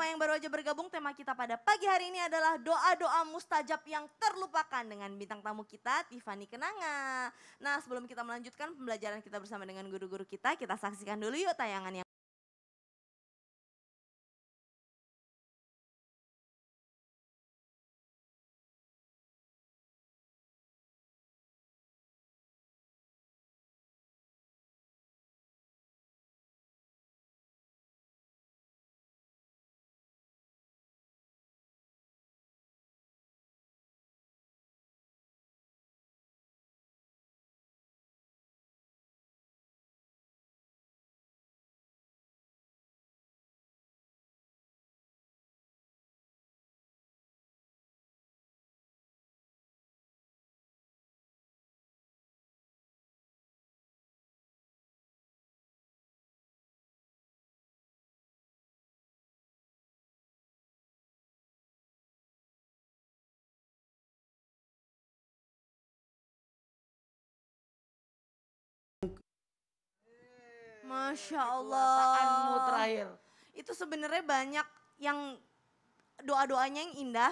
sama yang baru aja bergabung, tema kita pada pagi hari ini adalah doa-doa mustajab yang terlupakan dengan bintang tamu kita Tiffany Kenanga. Nah, sebelum kita melanjutkan pembelajaran kita bersama dengan guru-guru kita, kita saksikan dulu yuk tayangan yang Masya Allah, terakhir. Itu sebenarnya banyak yang doa-doanya yang indah,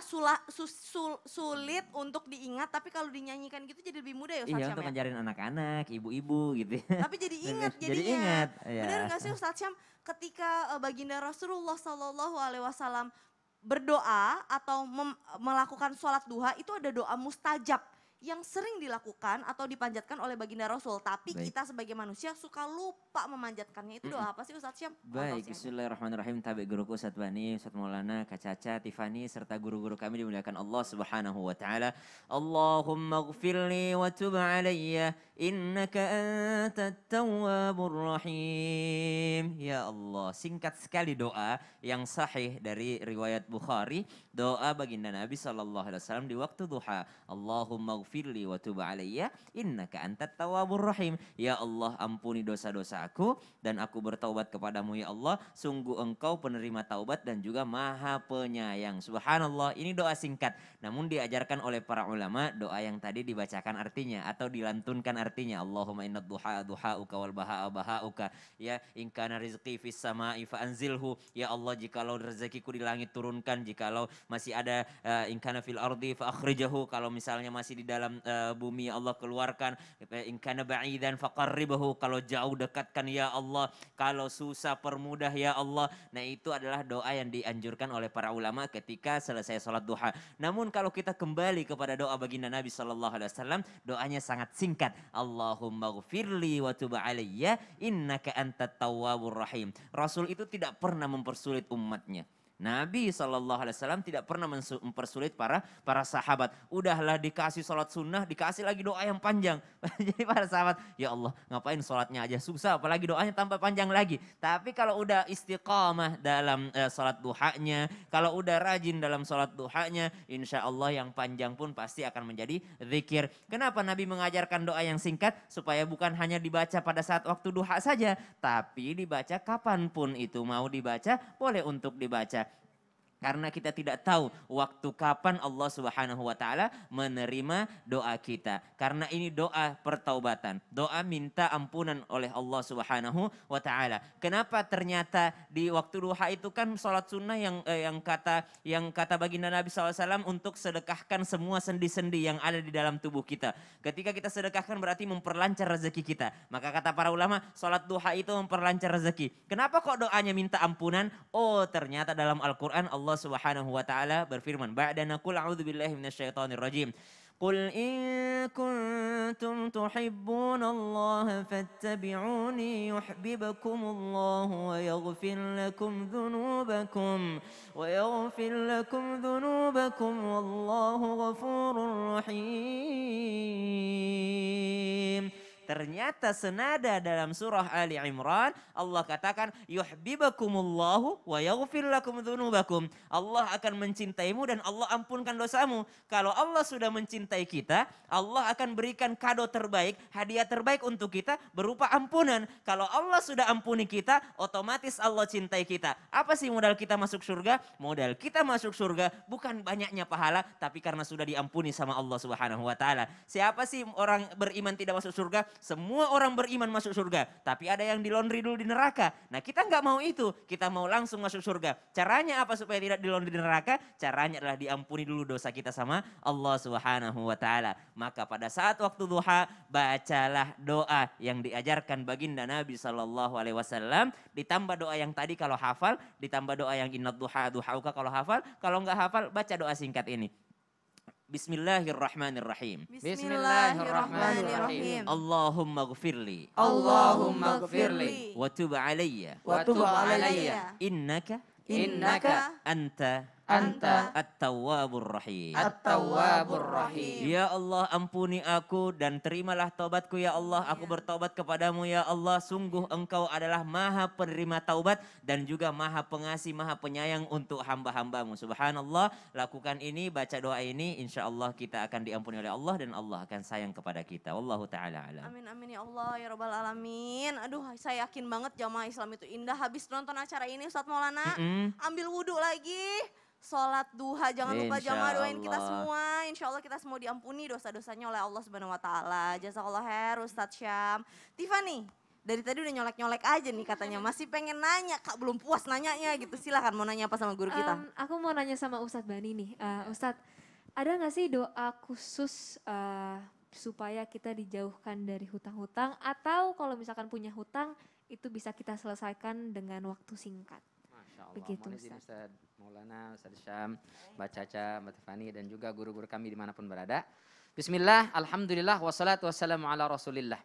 sulit untuk diingat, tapi kalau dinyanyikan gitu jadi lebih mudah ya Ustaz Syam. Iya, untuk ngajarin anak-anak, ibu-ibu gitu. Tapi jadi ingat jadinya. Jadi ingat. Ya. Benar gak sih Ustaz Syam, ketika baginda Rasulullah SAW berdoa atau melakukan sholat duha, itu ada doa mustajab yang sering dilakukan atau dipanjatkan oleh baginda Rasul, tapi kita sebagai manusia suka lupa memanjatkannya. Itu doa apa sih Ustaz Syam? Baik, bismillahirrahmanirrahim. Tabe guruku Ustaz Bani, Ustaz Maulana, Kak Caca, Tiffany, serta guru-guru kami dimuliakan Allah Subhanahu wa taala. Allahumma ighfirli wa tub alayya innaka antat tawwabur rahim. Ya Allah, singkat sekali doa yang sahih dari riwayat Bukhari, doa baginda Nabi sallallahu alaihi wasallam di waktu duha. Allahumma firli wa tub alayya innaka antat tawwabur rahim. Ya Allah, ampuni dosa-dosa aku dan aku bertaubat kepadamu ya Allah, sungguh engkau penerima taubat dan juga maha penyayang. Subhanallah, ini doa singkat namun diajarkan oleh para ulama, doa yang tadi dibacakan artinya atau dilantunkan artinya Allahumma innad duha duhauka wal bahaa bahauka ya in kana rizqi fis samai fa anzilhu. Ya Allah, jikalau rezekiku di langit turunkan, jikalau masih ada in kana fil ardi fa akhrijahu, kalau misalnya masih di dalam bumi ya Allah keluarkan. In kana ba'idan faqarribahu, kalau jauh dekatkan ya Allah, kalau susah permudah ya Allah. Nah, itu adalah doa yang dianjurkan oleh para ulama ketika selesai sholat duha. Namun kalau kita kembali kepada doa baginda Nabi sallallahu alaihi wasallam, doanya sangat singkat. Allahumma ighfirli wa tub alayya innaka antat tawwabur rahim. Rasul itu tidak pernah mempersulit umatnya. Nabi SAW tidak pernah mempersulit para sahabat. Udahlah dikasih sholat sunnah, dikasih lagi doa yang panjang. Jadi para sahabat, ya Allah, ngapain sholatnya aja susah, apalagi doanya tambah panjang lagi. Tapi kalau udah istiqamah dalam sholat duhanya, kalau udah rajin dalam sholat duhanya, insya Allah yang panjang pun pasti akan menjadi zikir. Kenapa Nabi mengajarkan doa yang singkat? Supaya bukan hanya dibaca pada saat waktu duha saja, tapi dibaca kapanpun itu mau dibaca, boleh untuk dibaca. Karena kita tidak tahu waktu kapan Allah Subhanahu wa taala menerima doa kita. Karena ini doa pertaubatan, doa minta ampunan oleh Allah Subhanahu wa taala. Kenapa ternyata di waktu duha itu kan salat sunnah yang kata baginda Nabi SAW untuk sedekahkan semua sendi-sendi yang ada di dalam tubuh kita. Ketika kita sedekahkan berarti memperlancar rezeki kita. Maka kata para ulama, salat duha itu memperlancar rezeki. Kenapa kok doanya minta ampunan? Oh, ternyata dalam Al-Qur'an Allah Subhanahu wa taala berfirman, ba'dana qul a'udzubillahi minasyaitonir rajim. Qul in kuntum tuhibbunallaha fattabi'uni yuhibbukumullahu wa yaghfir lakum dhunubakum wallahu ghafurur rahim. Ternyata senada dalam surah Ali Imran Allah katakan yuhibbukumullahu wa yaghfir lakum dzunubakum. Allah akan mencintaimu dan Allah ampunkan dosamu. Kalau Allah sudah mencintai kita, Allah akan berikan kado terbaik, hadiah terbaik untuk kita berupa ampunan. Kalau Allah sudah ampuni kita, otomatis Allah cintai kita. Apa sih modal kita masuk surga? Modal kita masuk surga bukan banyaknya pahala, tapi karena sudah diampuni sama Allah Subhanahu wa taala. Siapa sih orang beriman tidak masuk surga? semua orang beriman masuk surga. Tapi ada yang dilondri dulu di neraka. Nah kita nggak mau itu, kita mau langsung masuk surga. Caranya apa supaya tidak dilondri di neraka? Caranya adalah diampuni dulu dosa kita sama Allah Subhanahu wa Ta'ala. Maka pada saat waktu duha, bacalah doa yang diajarkan baginda Nabi Shallallahu Alaihi Wasallam. Ditambah doa yang tadi kalau hafal, ditambah doa yang innad duha duhauka kalau hafal. Kalau nggak hafal, baca doa singkat ini. Bismillahirrahmanirrahim. Bismillahirrahmanirrahim. Allahumma gfirli. Allahumma gfirli. Wa tub alayya. Wa tub alayya. Innaka. Innaka. Anta. Anta at-tawwabur rahim. At-tawwabur rahim. Ya Allah ampuni aku dan terimalah taubatku ya Allah. Aku bertaubat kepadamu ya Allah. Sungguh engkau adalah maha penerima taubat dan juga maha pengasih, maha penyayang untuk hamba-hambamu. Subhanallah, lakukan ini, baca doa ini. Insya Allah kita akan diampuni oleh Allah dan Allah akan sayang kepada kita. Wallahu ta'ala alam. Amin, amin ya Allah, ya Rabbal Alamin. Aduh, saya yakin banget jamaah Islam Itu Indah habis nonton acara ini Ustadz Maulana. Ambil wudhu lagi. Sholat duha, jangan lupa jamaah doain kita semua. Insya Allah kita semua diampuni dosa-dosanya oleh Allah Subhanahu wa Ta'ala. Jazakallah khair Ustaz Syam. Tiffany, dari tadi udah nyolek-nyolek aja nih katanya. Masih pengen nanya, Kak belum puas nanyanya gitu. Silahkan mau nanya apa sama guru kita. Aku mau nanya sama Ustadz Bani nih. Ustadz, ada gak sih doa khusus supaya kita dijauhkan dari hutang-hutang? Atau kalau misalkan punya hutang, itu bisa kita selesaikan dengan waktu singkat? Begitu, Ustaz Maulana, Ustaz Syam, Mbak Caca, Mbak Tiffany dan juga guru-guru kami dimanapun berada. Bismillah, Alhamdulillah, wassalatu wassalamu ala Rasulillah.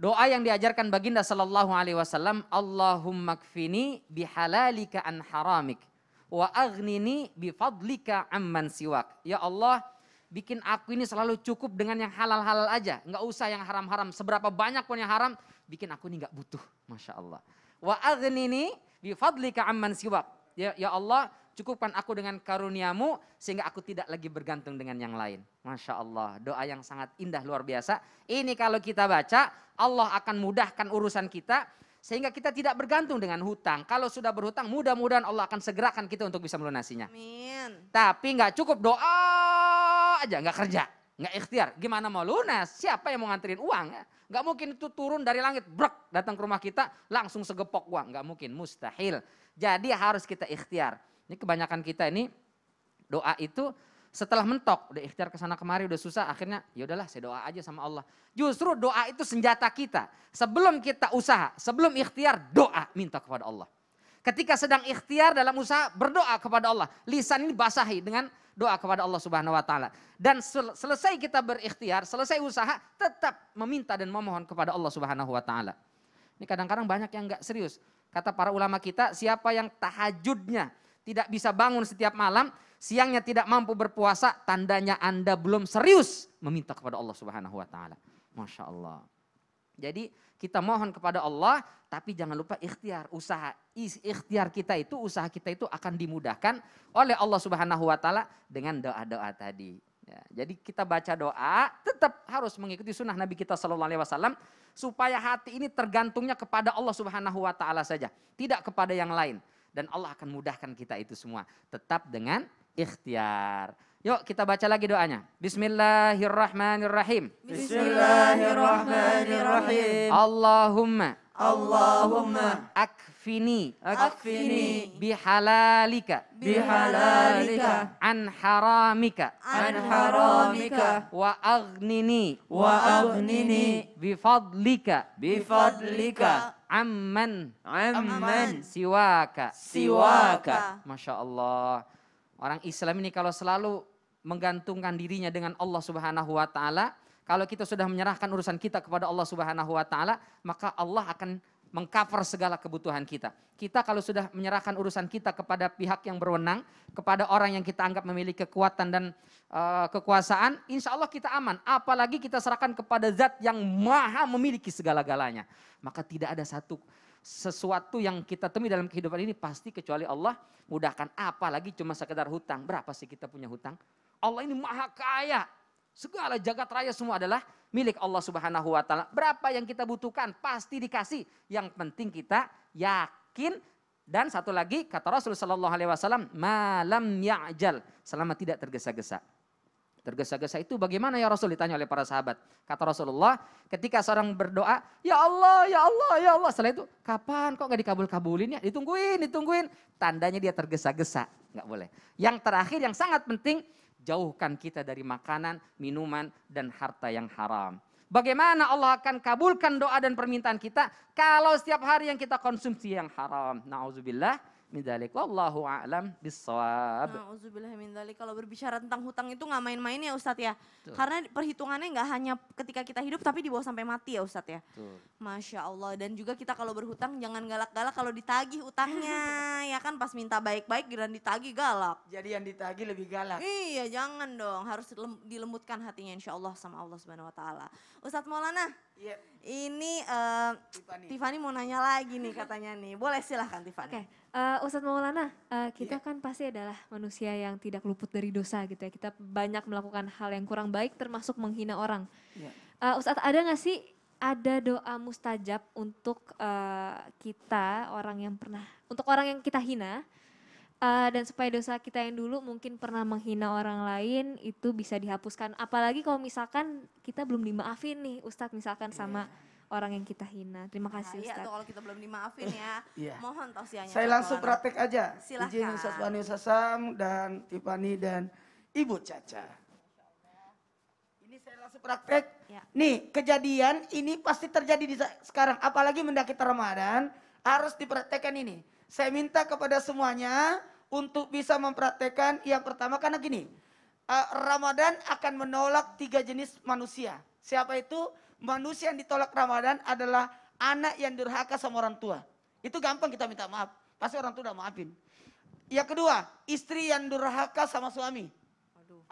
Doa yang diajarkan baginda Sallallahu Alaihi Wasallam, Allahumma kfini bihalalika an haramik, wa aghnini bifadlika amman siwak. Ya Allah, bikin aku ini selalu cukup dengan yang halal-halal aja, nggak usah yang haram-haram. Seberapa banyak pun yang haram, bikin aku ini nggak butuh. Masya Allah. Wa aghnini bifadlika amman siwak. Ya Allah, cukupkan aku dengan karuniamu sehingga aku tidak lagi bergantung dengan yang lain. Masya Allah, doa yang sangat indah luar biasa. Ini kalau kita baca, Allah akan mudahkan urusan kita sehingga kita tidak bergantung dengan hutang. Kalau sudah berhutang, mudah-mudahan Allah akan segerakan kita untuk bisa melunasinya. Amin. Tapi nggak cukup doa aja, nggak kerja, nggak ikhtiar. Gimana mau lunas? Siapa yang mau nganterin uang? Gak mungkin itu turun dari langit, brek, datang ke rumah kita langsung segepok uang. Gak mungkin, mustahil. Jadi harus kita ikhtiar. Ini kebanyakan kita ini doa itu setelah mentok. Udah ikhtiar kesana kemari, udah susah. Akhirnya yaudahlah saya doa aja sama Allah. Justru doa itu senjata kita. Sebelum kita usaha, sebelum ikhtiar, doa minta kepada Allah. Ketika sedang ikhtiar dalam usaha, berdoa kepada Allah. Lisan ini basahi dengan doa kepada Allah Subhanahu wa Ta'ala. Dan selesai kita berikhtiar, selesai usaha, tetap meminta dan memohon kepada Allah Subhanahu wa Ta'ala. Ini kadang-kadang banyak yang nggak serius. Kata para ulama kita, siapa yang tahajudnya tidak bisa bangun setiap malam, siangnya tidak mampu berpuasa, tandanya Anda belum serius meminta kepada Allah Subhanahu wa Ta'ala. Masya Allah. Jadi kita mohon kepada Allah, tapi jangan lupa ikhtiar, usaha. Ikhtiar kita itu, usaha kita itu akan dimudahkan oleh Allah Subhanahu wa Ta'ala dengan doa-doa tadi. Ya, jadi kita baca doa, tetap harus mengikuti sunnah Nabi kita Sallallahu Alaihi Wasallam supaya hati ini tergantungnya kepada Allah Subhanahu wa Ta'ala saja, tidak kepada yang lain. Dan Allah akan mudahkan kita itu semua, tetap dengan ikhtiar. Yuk kita baca lagi doanya. Bismillahirrahmanirrahim. Bismillahirrahmanirrahim. Allahumma akfini bihalalika an haramika wa aghnini bifadlika amman siwaka. Masya Allah. Orang Islam ini kalau selalu menggantungkan dirinya dengan Allah Subhanahu wa Ta'ala, kalau kita sudah menyerahkan urusan kita kepada Allah Subhanahu wa Ta'ala, maka Allah akan mengcover segala kebutuhan kita. Kita kalau sudah menyerahkan urusan kita kepada pihak yang berwenang, kepada orang yang kita anggap memiliki kekuatan dan kekuasaan, insya Allah kita aman. Apalagi kita serahkan kepada zat yang maha memiliki segala-galanya. Maka tidak ada sesuatu yang kita temui dalam kehidupan ini pasti kecuali Allah mudahkan. Apalagi cuma sekedar hutang. Berapa sih kita punya hutang? Allah ini maha kaya. Segala jagat raya semua adalah milik Allah Subhanahu wa Ta'ala. Berapa yang kita butuhkan pasti dikasih. Yang penting kita yakin. Dan satu lagi kata Rasulullah Sallallahu Alaihi Wasallam, malam ya'jal, selama tidak tergesa-gesa. Tergesa-gesa itu bagaimana ya Rasul, ditanya oleh para sahabat. Kata Rasulullah, ketika seorang berdoa, ya Allah, ya Allah, ya Allah. Setelah itu, kapan kok gak dikabul-kabulin ya? Ditungguin, ditungguin. Tandanya dia tergesa-gesa, gak boleh. Yang terakhir yang sangat penting, jauhkan kita dari makanan, minuman, dan harta yang haram. Bagaimana Allah akan kabulkan doa dan permintaan kita kalau setiap hari yang kita konsumsi yang haram. Na'udzubillah min dzalik, wallahu a'lam bissawab. Na'udzubillah min dzalik. Kalau berbicara tentang hutang itu nggak main-main ya Ustadz ya. Tuh. Karena perhitungannya nggak hanya ketika kita hidup tapi dibawa sampai mati ya Ustadz ya. Tuh. Masya Allah, dan juga kita kalau berhutang jangan galak-galak kalau ditagih hutangnya. Ya kan, pas minta baik-baik dan ditagih galak. Jadi yang ditagih lebih galak. Iya, jangan dong, harus dilembutkan hatinya insya Allah sama Allah Subhanahu Wa Taala. Ustadz Maulana, yep. Ini Tiffany mau nanya lagi nih katanya nih, boleh silahkan Tiffany. Oke, Ustadz Maulana, kita kan pasti adalah manusia yang tidak luput dari dosa gitu ya, kita banyak melakukan hal yang kurang baik termasuk menghina orang. Yep. Ustadz, ada gak sih ada doa mustajab untuk kita untuk orang yang kita hina? Dan supaya dosa kita yang dulu mungkin pernah menghina orang lain itu bisa dihapuskan. Apalagi kalau misalkan kita belum dimaafin nih Ustadz, misalkan sama orang yang kita hina. Terima kasih Ustadz. Iya, atau kalau kita belum dimaafin ya, mohon tausiahnya. Saya langsung praktek aja. Silahkan. Izin Ustaz Bani, Ustaz Syam, dan Tiffany, dan Ibu Caca. Ini saya langsung praktek. Ya. Nih, kejadian ini pasti terjadi di sekarang. Apalagi mendaki Ramadan, harus dipraktekkan ini. Saya minta kepada semuanya untuk bisa mempraktekkan yang pertama, karena gini, Ramadan akan menolak 3 jenis manusia. Siapa itu? Manusia yang ditolak Ramadan adalah anak yang durhaka sama orang tua. Itu gampang kita minta maaf, pasti orang tua udah maafin. Yang kedua, istri yang durhaka sama suami.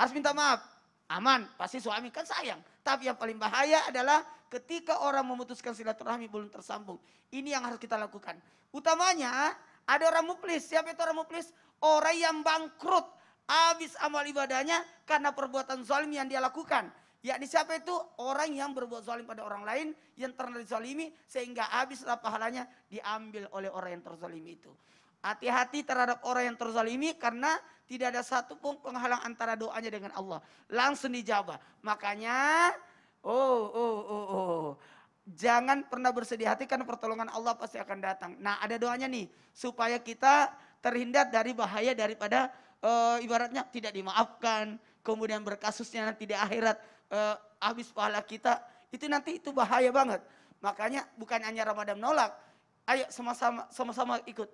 Harus minta maaf, aman, pasti suami kan sayang. Tapi yang paling bahaya adalah ketika orang memutuskan silaturahmi belum tersambung. Ini yang harus kita lakukan. Utamanya ada orang muflis. Siapa itu orang muflis? Orang yang bangkrut. Habis amal ibadahnya karena perbuatan zalim yang dia lakukan. Yakni siapa itu? Orang yang berbuat zalim pada orang lain, yang terkena dizalimi, sehingga habislah pahalanya diambil oleh orang yang terzalimi itu. Hati-hati terhadap orang yang terzalimi karena tidak ada satupun penghalang antara doanya dengan Allah. Langsung dijawab. Makanya jangan pernah bersedih hati karena pertolongan Allah pasti akan datang. Nah, ada doanya nih supaya kita terhindar dari bahaya daripada ibaratnya tidak dimaafkan, kemudian berkasusnya nanti di akhirat habis pahala kita. Itu nanti itu bahaya banget. Makanya bukan hanya Ramadan menolak. Ayo sama-sama ikut.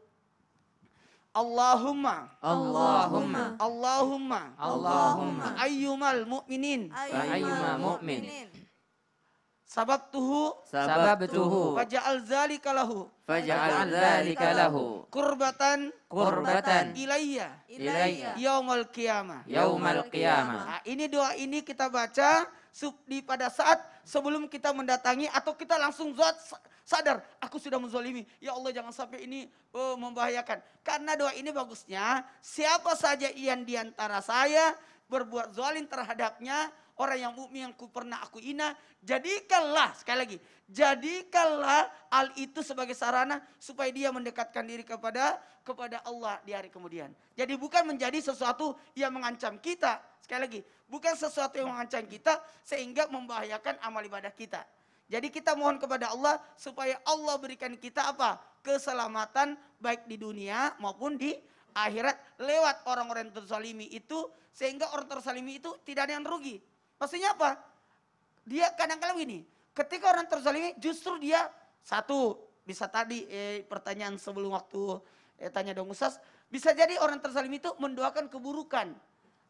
Allahumma, Allahumma, Allahumma, Allahumma, ayyumal mu'minin, ayyumal mu'minin. Sababtuhu, sababtuhu, faja'al dzalika lahu, faja'al dzalika lahu, kurbatan, kurbatan, ilayya, ilayya, yaumal qiyamah, yaumal qiyamah. Nah, ini doa ini kita baca pada saat sebelum kita mendatangi atau kita langsung sadar, aku sudah menzalimi. Ya Allah, jangan sampai ini membahayakan. Karena doa ini bagusnya, siapa saja yang diantara saya berbuat zalim terhadapnya, orang yang mukmin yang pernah aku hina, jadikanlah, sekali lagi, jadikanlah hal itu sebagai sarana supaya dia mendekatkan diri kepada Allah di hari kemudian. Jadi bukan menjadi sesuatu yang mengancam kita, sekali lagi, bukan sesuatu yang mengancam kita sehingga membahayakan amal ibadah kita. Jadi kita mohon kepada Allah supaya Allah berikan kita apa? Keselamatan baik di dunia maupun di akhirat lewat orang-orang yang terzalimi itu, sehingga orang terzalimi itu tidak ada yang rugi. Maksudnya apa? Dia kadang-kadang gini, ketika orang terzalimi justru dia bisa tadi pertanyaan sebelum waktu tanya dong Ustaz, bisa jadi orang terzalimi itu mendoakan keburukan.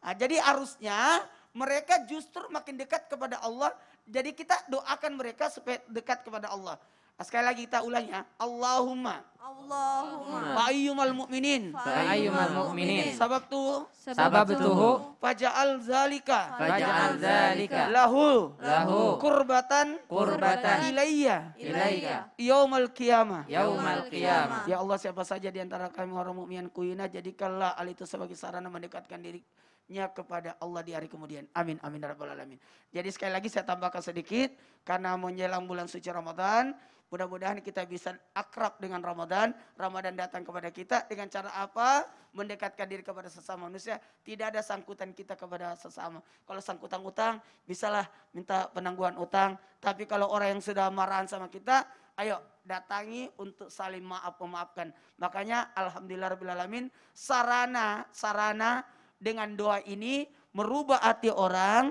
Nah, jadi harusnya mereka justru makin dekat kepada Allah, jadi kita doakan mereka supaya dekat kepada Allah. Sekali lagi kita ulang ya. Allahumma, Allahumma, fa'ayyumal mu'minin, fa'ayyumal mu'minin, sababtuhu, sababtuhu, faja'al dzalika, faja'al dzalika, lahu, lahu, kurbatan, kurbatan, ilayya, ilayya, yaumal qiyamah, yaumal qiyamah. Ya Allah, siapa saja di antara kami orang mukmin kuina, jadikanlah hal itu sebagai sarana mendekatkan dirinya kepada Allah di hari kemudian. Amin, amin, rabbal alamin. Jadi sekali lagi saya tambahkan sedikit, karena menjelang bulan suci Ramadan, mudah-mudahan kita bisa akrab dengan Ramadan. Ramadan. Ramadan datang kepada kita dengan cara apa? Mendekatkan diri kepada sesama manusia. Tidak ada sangkutan kita kepada sesama. Kalau sangkutan utang, bisalah minta penangguhan utang. Tapi kalau orang yang sudah marahan sama kita, ayo datangi untuk saling maaf memaafkan. Makanya Alhamdulillah Rabbil Alamin, sarana dengan doa ini merubah hati orang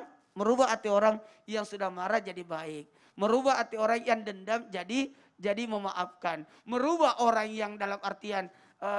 yang sudah marah jadi baik. Merubah hati orang yang dendam jadi memaafkan. Merubah orang yang dalam artian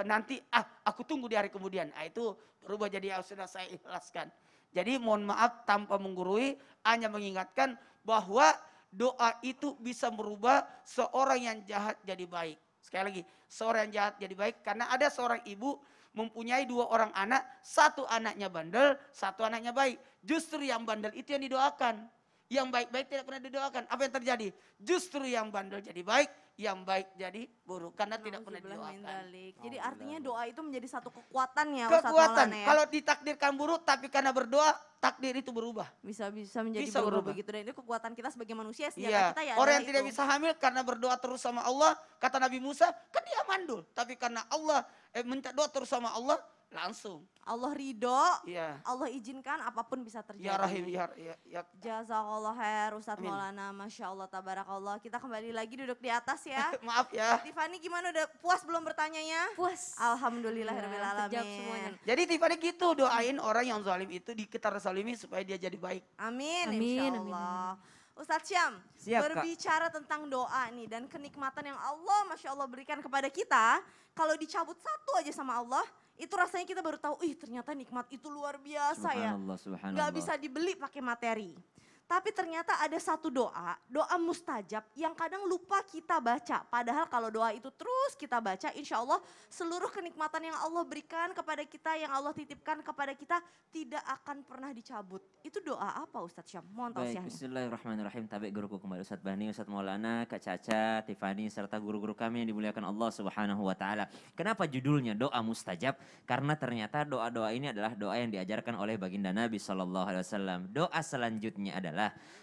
nanti aku tunggu di hari kemudian. Itu berubah jadi sudah saya ikhlaskan. Jadi mohon maaf tanpa menggurui, hanya mengingatkan bahwa doa itu bisa merubah seorang yang jahat jadi baik. Sekali lagi, seorang yang jahat jadi baik, karena ada seorang ibu mempunyai 2 orang anak, satu anaknya bandel, satu anaknya baik. Justru yang bandel itu yang didoakan. Yang baik-baik tidak pernah didoakan. Apa yang terjadi? Justru yang bandel jadi baik, yang baik jadi buruk. Karena tidak pernah didoakan. Jadi artinya doa itu menjadi satu kekuatan ya. Kekuatan. Maulana, ya? Kalau ditakdirkan buruk, tapi karena berdoa, takdir itu berubah. Bisa menjadi buruk begitu. Dan itu kekuatan kita sebagai manusia. Iya. Kita ya. Orang yang tidak bisa hamil karena berdoa terus sama Allah. Kata Nabi Musa, kan dia mandul. Tapi karena Allah minta doa terus sama Allah, langsung Allah ridho, ya. Allah izinkan apapun bisa terjadi. Ya Rahim, ya. Jazakallah khair Ustaz Maulana, Masya Allah, Tabarakallah. Kita kembali lagi duduk di atas ya. Maaf ya. Tiffany gimana, udah puas belum bertanyanya? Puas. Alhamdulillah, Rabbil Alamin. Semuanya. Jadi Tiffany gitu, doain orang yang zalim itu dikita zalimi supaya dia jadi baik. Amin, Insya Allah. Amin. Ustaz Syam, siap, berbicara Kak. Tentang doa nih dan kenikmatan yang Allah Masya Allah berikan kepada kita. Kalau dicabut satu aja sama Allah, itu rasanya kita baru tahu, ternyata nikmat itu luar biasa subhanallah, ya. Subhanallah. Gak bisa dibeli pakai materi. Tapi ternyata ada satu doa mustajab yang kadang lupa kita baca. Padahal kalau doa itu terus kita baca, insya Allah seluruh kenikmatan yang Allah berikan kepada kita, yang Allah titipkan kepada kita tidak akan pernah dicabut. Itu doa apa Ustadz Syam? Mohon tausiahnya. Baik, bismillahirrahmanirrahim. Tabik guruku kembali Ustadz Bani, Ustadz Maulana, Kak Caca, Tiffany, serta guru-guru kami yang dimuliakan Allah Subhanahu wa Ta'ala. Kenapa judulnya doa mustajab? Karena ternyata doa-doa ini adalah doa yang diajarkan oleh baginda Nabi SAW. Doa selanjutnya adalah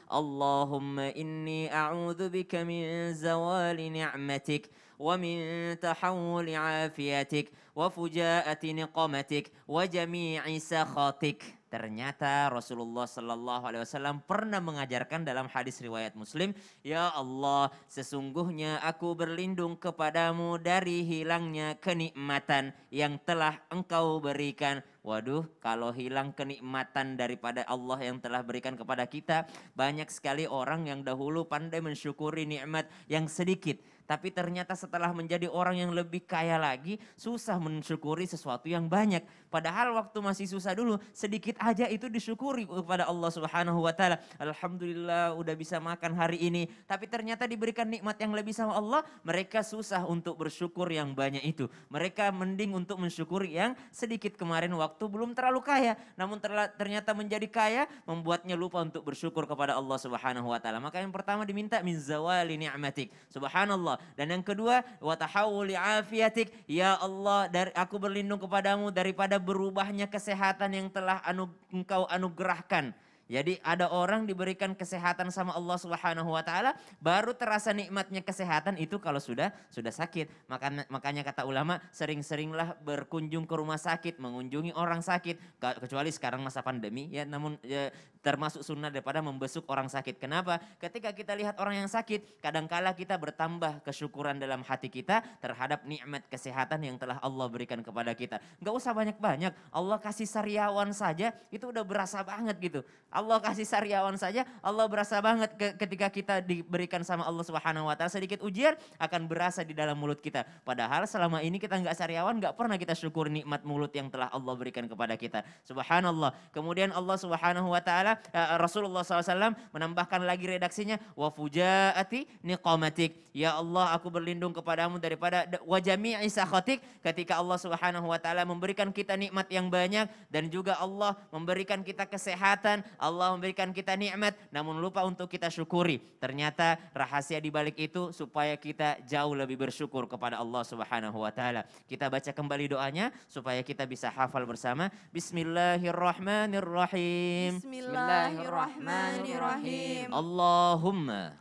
Allahumma inni a'udzubika min zawali ni'matik wa min tahawuli afiatik wa fujaati niqamatik wa jami'i sakhatik. Ternyata Rasulullah SAW pernah mengajarkan dalam hadis riwayat Muslim, ya Allah, sesungguhnya aku berlindung kepadamu dari hilangnya kenikmatan yang telah engkau berikan. Waduh, kalau hilang kenikmatan daripada Allah yang telah berikan kepada kita, banyak sekali orang yang dahulu pandai mensyukuri nikmat yang sedikit. Tapi ternyata setelah menjadi orang yang lebih kaya lagi, susah mensyukuri sesuatu yang banyak. Padahal waktu masih susah dulu, sedikit aja itu disyukuri kepada Allah Subhanahu wa Ta'ala. Alhamdulillah udah bisa makan hari ini. Tapi ternyata diberikan nikmat yang lebih sama Allah, mereka susah untuk bersyukur yang banyak itu. Mereka mending untuk mensyukuri yang sedikit kemarin waktu belum terlalu kaya. Namun ternyata menjadi kaya, membuatnya lupa untuk bersyukur kepada Allah Subhanahu wa Ta'ala. Maka yang pertama diminta, min zawali ni'matik. Subhanallah. Dan yang kedua, wa tahawuli afiatik, ya Allah, aku berlindung kepadamu daripada berubahnya kesehatan yang telah engkau anugerahkan. Jadi ada orang diberikan kesehatan sama Allah Subhanahu wa Ta'ala, baru terasa nikmatnya kesehatan itu kalau sudah sakit. Makanya kata ulama, sering-seringlah berkunjung ke rumah sakit, mengunjungi orang sakit, kecuali sekarang masa pandemi ya, namun ya, termasuk sunnah daripada membesuk orang sakit. Kenapa? Ketika kita lihat orang yang sakit, kadangkala kita bertambah kesyukuran dalam hati kita terhadap nikmat kesehatan yang telah Allah berikan kepada kita. Enggak usah banyak-banyak, Allah kasih sariawan saja itu udah berasa banget gitu. Allah kasih sariawan saja, Allah berasa banget ketika kita diberikan sama Allah Subhanahu wa Ta'ala. Sedikit ujian akan berasa di dalam mulut kita. Padahal selama ini kita nggak sariawan, nggak pernah kita syukur nikmat mulut yang telah Allah berikan kepada kita. Subhanallah. Kemudian Allah Subhanahu wa Ta'ala, Rasulullah SAW menambahkan lagi redaksinya, wa fujaati niqamatik. Ya Allah, aku berlindung kepadamu daripada wa jami'i sakhatik. Ketika Allah Subhanahu wa Ta'ala memberikan kita nikmat yang banyak dan juga Allah memberikan kita kesehatan, Allah memberikan kita nikmat, namun lupa untuk kita syukuri. Ternyata rahasia dibalik itu supaya kita jauh lebih bersyukur kepada Allah Subhanahu wa Ta'ala. Kita baca kembali doanya supaya kita bisa hafal bersama. Bismillahirrahmanirrahim. Bismillahirrahmanirrahim. Allahumma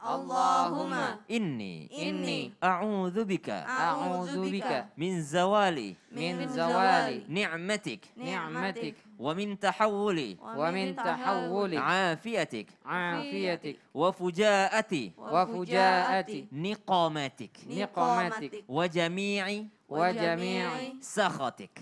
inni a'udzubika min zawali ni'matik wa min tahawuli afiyatik wa fujaati niqamatik wa jami'i sakhatik.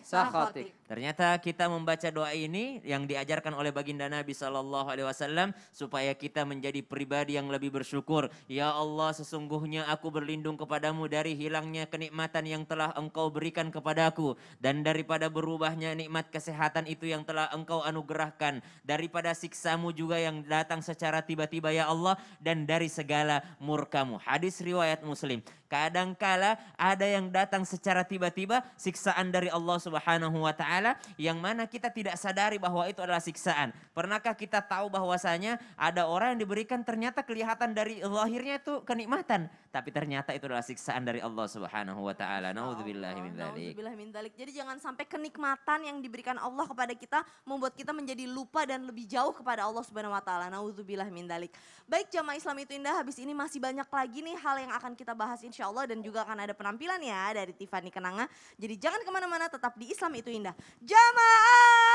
Ternyata kita membaca doa ini yang diajarkan oleh baginda Nabi SAW supaya kita menjadi pribadi yang lebih bersyukur. Ya Allah, sesungguhnya aku berlindung kepadamu dari hilangnya kenikmatan yang telah engkau berikan kepadaku, dan daripada berubahnya nikmat kesehatan itu yang telah engkau anugerahkan, daripada siksamu juga yang datang secara tiba-tiba ya Allah, dan dari segala murkamu. Hadis riwayat Muslim. Kadangkala ada yang datang secara tiba-tiba siksaan dari Allah Subhanahu wa Ta'ala yang mana kita tidak sadari bahwa itu adalah siksaan. Pernahkah kita tahu bahwasanya ada orang yang diberikan ternyata kelihatan dari lahirnya itu kenikmatan, tapi ternyata itu adalah siksaan dari Allah Subhanahu wa Ta'ala. Nauzubillahi min dzalik. Jadi jangan sampai kenikmatan yang diberikan Allah kepada kita membuat kita menjadi lupa dan lebih jauh kepada Allah Subhanahu wa Ta'ala. Nauzubillahi min dzalik. Baik, jamaah Islam Itu Indah, habis ini masih banyak lagi nih hal yang akan kita bahas insya Allah, dan juga akan ada penampilan ya dari Tiffany Kenanga. Jadi jangan kemana-mana, tetap di Islam Itu Indah. Jamaah!